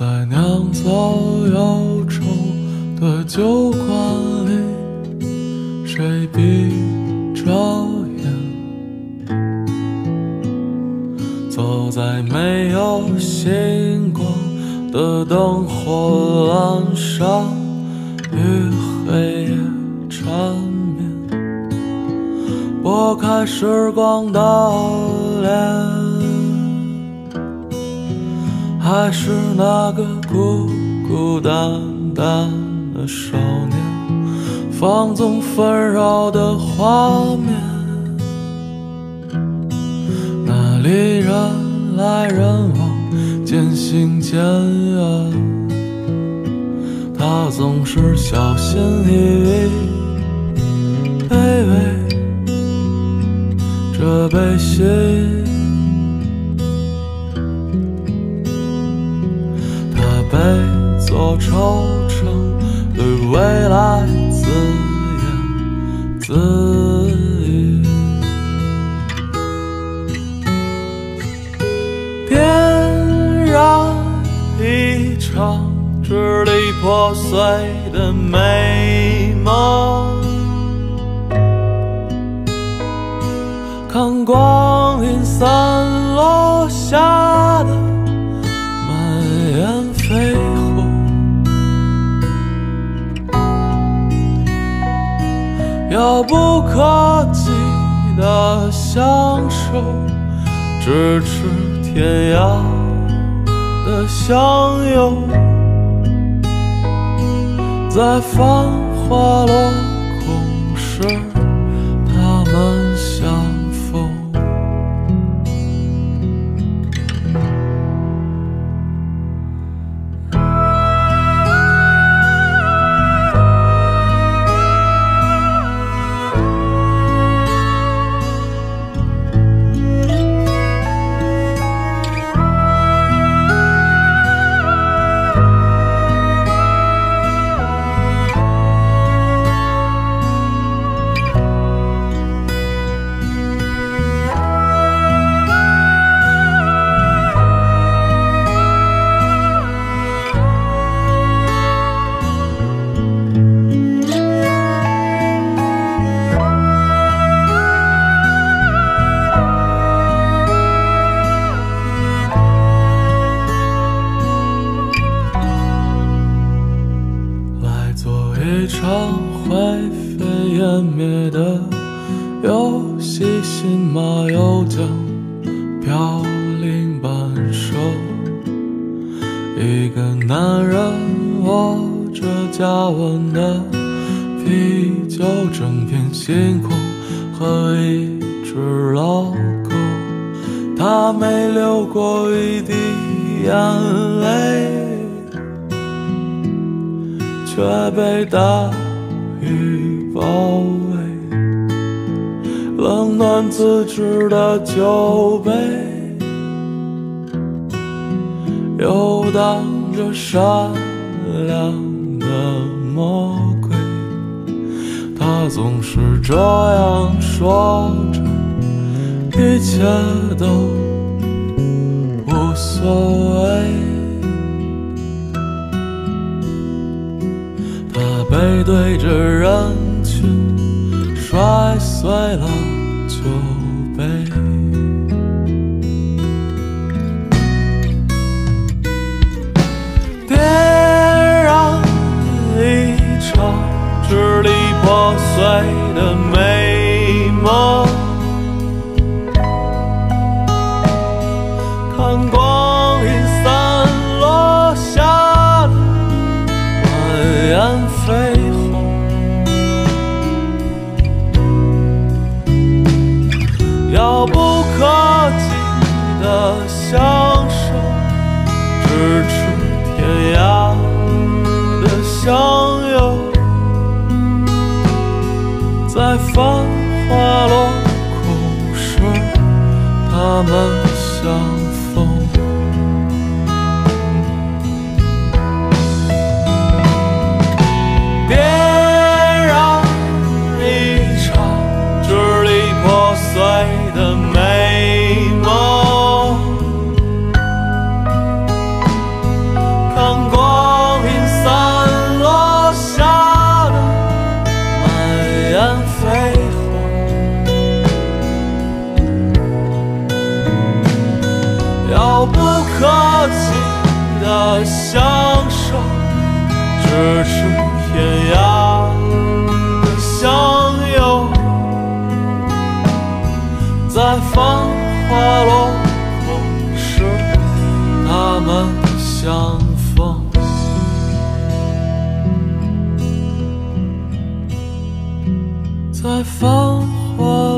在酿造忧愁的酒馆里，谁闭着眼，走在没有星光的灯火阑珊，与黑夜缠绵，拨开时光的脸，还是那个孤孤单单的少年，放纵纷扰的画面，那里人来人往，渐行渐远，他总是小心翼翼，卑微着悲喜，被做惆怅对未来自言自语。点燃一场支离破碎的美梦，看光阴散落下的满眼飞火，遥不可及的享受，咫尺天涯的相拥，在繁华落空时，他们相逢。看相逢。在繁华。